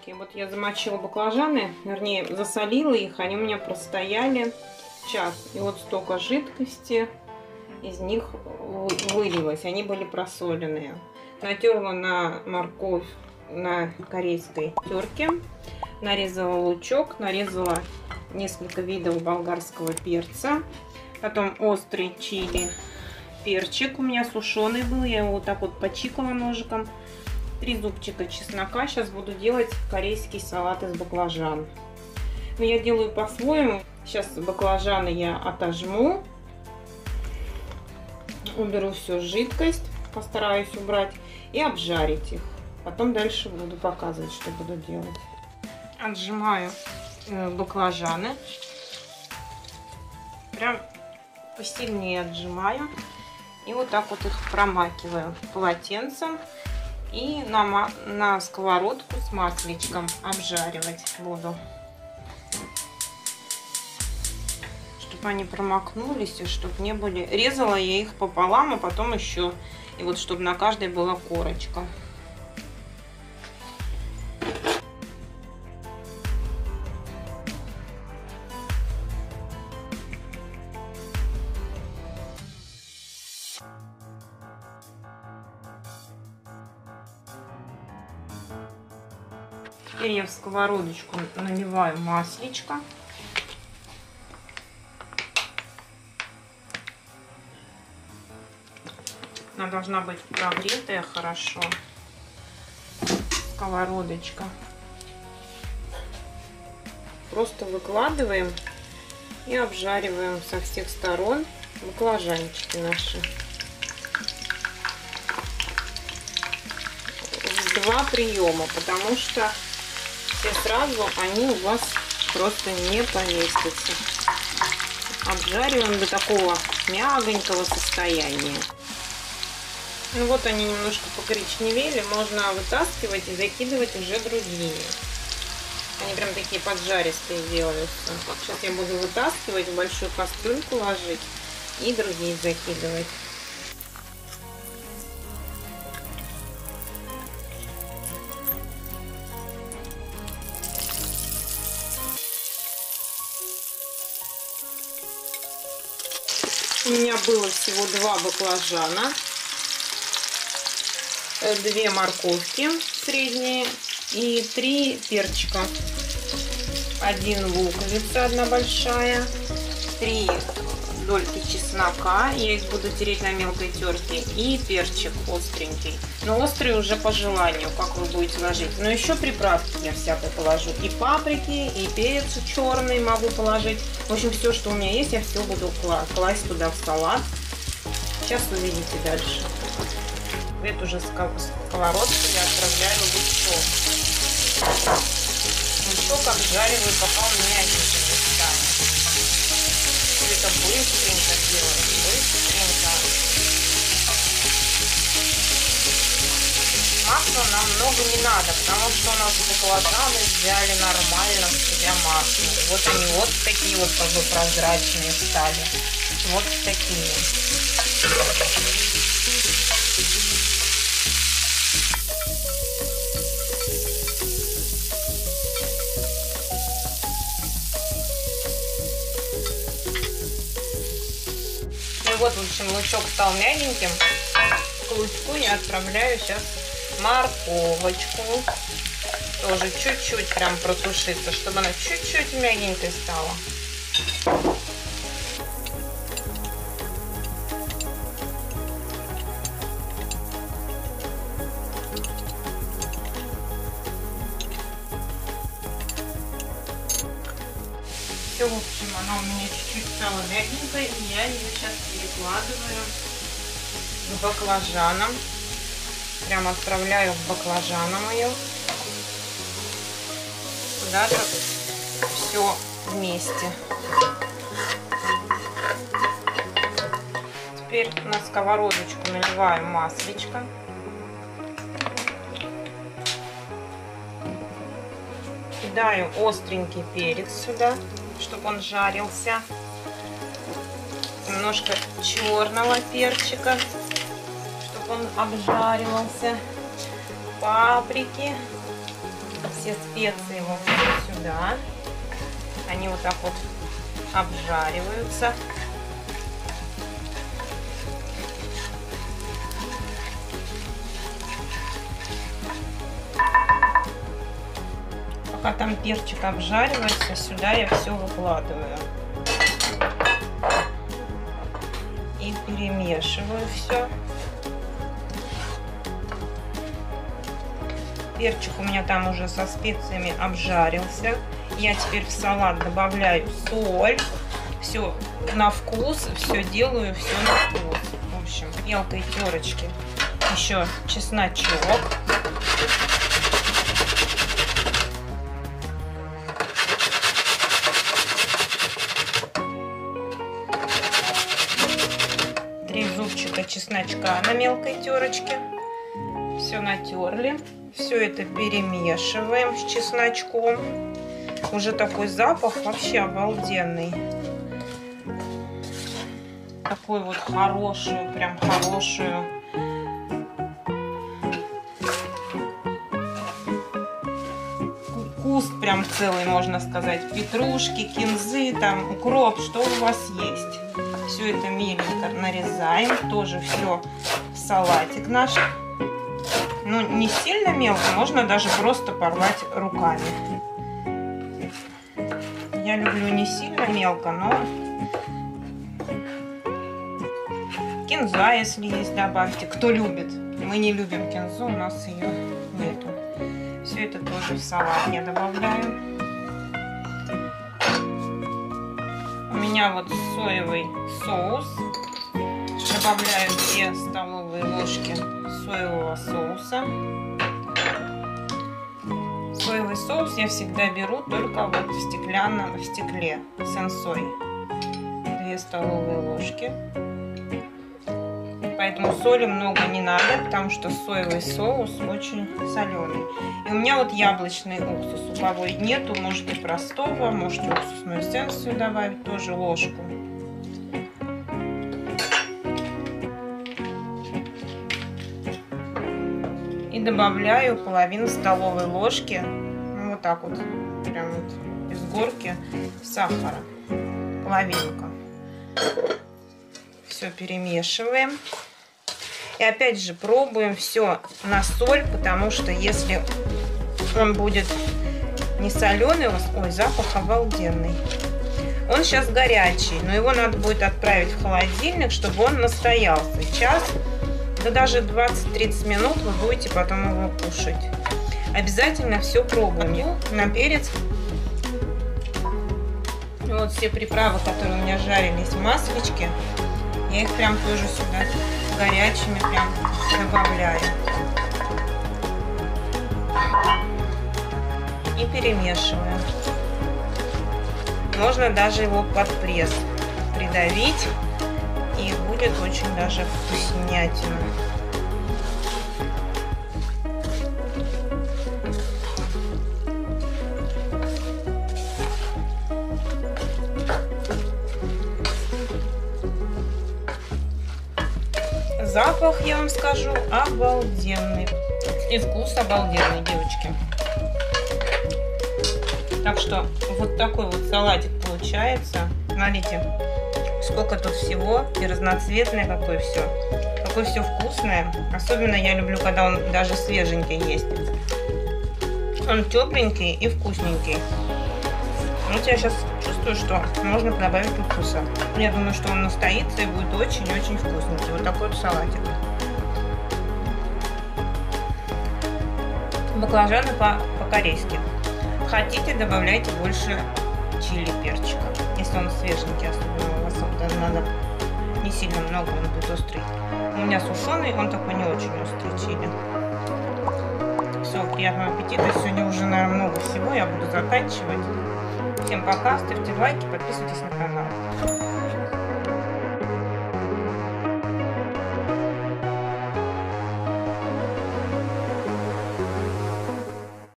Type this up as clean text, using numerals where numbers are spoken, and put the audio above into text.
такие. Вот я замочила баклажаны, вернее засолила их, они у меня простояли час. И вот столько жидкости из них вылилось, они были просоленные. Натерла на морковь на корейской терке, нарезала лучок, нарезала несколько видов болгарского перца, потом острый чили, перчик у меня сушеный был, я его вот так вот почикала ножиком, 3 зубчика чеснока. Сейчас буду делать корейский салат из баклажан. Но я делаю по-своему. Сейчас баклажаны я отожму, уберу всю жидкость, постараюсь убрать, и обжарить их. Потом дальше буду показывать, что буду делать. Отжимаю баклажаны, прям посильнее отжимаю, и вот так вот их промакиваю полотенцем и на сковородку с масличком обжаривать буду, чтобы они промокнулись и чтобы не были. Резала я их пополам, а потом еще, и вот чтобы на каждой была корочка. Теперь я в сковородочку наливаю масличко. Она должна быть прогретая хорошо. Сковородочка. Просто выкладываем и обжариваем со всех сторон баклажанчики наши. 2 приема, потому что все сразу они у вас просто не поместятся. Обжариваем до такого мягонького состояния. Ну вот они немножко покоричневели, можно вытаскивать и закидывать уже другие. Они прям такие поджаристые делаются. Сейчас я буду вытаскивать, в большую кастрюльку ложить и другие закидывать. У меня было всего 2 баклажана, 2 морковки средние и 3 перчика, 1 луковица, 1 большая, 3 дольки чеснока, я их буду тереть на мелкой терке, и перчик остренький, но острый уже по желанию, как вы будете ложить. Но еще приправки я всякой положу, и паприки, и перец черный могу положить. В общем, все, что у меня есть, я все буду класть туда в салат. Сейчас вы видите дальше. Это уже сковородку я отправляю в лучок. Лучок обжариваю, пока он мягенький станет. Это быстренько делаем, быстренько. Масла нам много не надо, потому что у нас баклажаны взяли нормально в себя масло. Вот они вот такие вот как бы прозрачные стали. Вот такие. Вот, в общем, лучок стал мягеньким. К лучку я отправляю сейчас морковочку. Тоже чуть-чуть прям протушится, чтобы она чуть-чуть мягенькой стала. Все, в общем, она у меня чуть-чуть стала мягенькой, и я ее сейчас перекладываю к баклажанам. Прям отправляю в баклажаны мои. Куда-то все вместе. Теперь на сковородочку наливаю масличко. Кидаю остренький перец сюда, чтобы он жарился, немножко черного перчика, чтобы он обжаривался, паприки, все все специи вот сюда. Они вот так вот обжариваются. Пока там перчик обжаривается, сюда я все выкладываю. И перемешиваю все. Перчик у меня там уже со специями обжарился. Я теперь в салат добавляю соль. Все на вкус, все делаю, все на вкус. В общем, мелкой терочки. Еще чесночок. Три зубчика чесночка на мелкой терочке. Все натерли. Все это перемешиваем с чесночком. Уже такой запах вообще обалденный. Такую вот хорошую, прям хорошую. Куст прям целый, можно сказать. Петрушки, кинзы, там укроп, что у вас есть. Все это меленько нарезаем. Тоже все в салатик наш. Ну, не сильно мелко, можно даже просто порвать руками. Я люблю не сильно мелко, но кинза, если есть, добавьте. Кто любит? Мы не любим кинзу, у нас ее нету. Все это тоже в салат я добавляю. У меня вот соевый соус. Добавляю 2 столовые ложки соевого соуса. Соевый соус я всегда беру только вот в стекле сенсой. 2 столовые ложки. Поэтому соли много не надо, потому что соевый соус очень соленый. И у меня вот яблочный уксус. У кого нету, можете простого, можете уксусную сенсию добавить, тоже ложку. Добавляю половину столовой ложки, ну, вот так вот, прям вот из горки, сахара, половинка. Все перемешиваем. И опять же пробуем все на соль, потому что если он будет не соленый, ой, запах обалденный. Он сейчас горячий, но его надо будет отправить в холодильник, чтобы он настоялся. Час. Да даже 20-30 минут вы будете потом его кушать. Обязательно все пробуем. На перец. Вот все приправы, которые у меня жарились в масличке, я их прям тоже сюда горячими прям добавляю. И перемешиваю. Можно даже его под пресс придавить. И будет очень даже вкуснятина. Запах, я вам скажу, обалденный. И вкус обалденный, девочки. Так что вот такой вот салатик получается. Смотрите. Сколько тут всего, и разноцветное какое все вкусное. Особенно я люблю, когда он даже свеженький есть. Он тепленький и вкусненький. Вот я сейчас чувствую, что можно добавить уксуса. Я думаю, что он настоится и будет очень-очень вкусненький. Вот такой вот салатик. Баклажаны по-корейски. Хотите, добавляйте больше чили перчика, если он свеженький, особенно. Надо не сильно много, он будет острый. У меня сушеный, он такой не очень острый чили. Все, приятного аппетита. Сегодня уже, наверное, много всего. Я буду заканчивать. Всем пока, ставьте лайки, подписывайтесь на канал.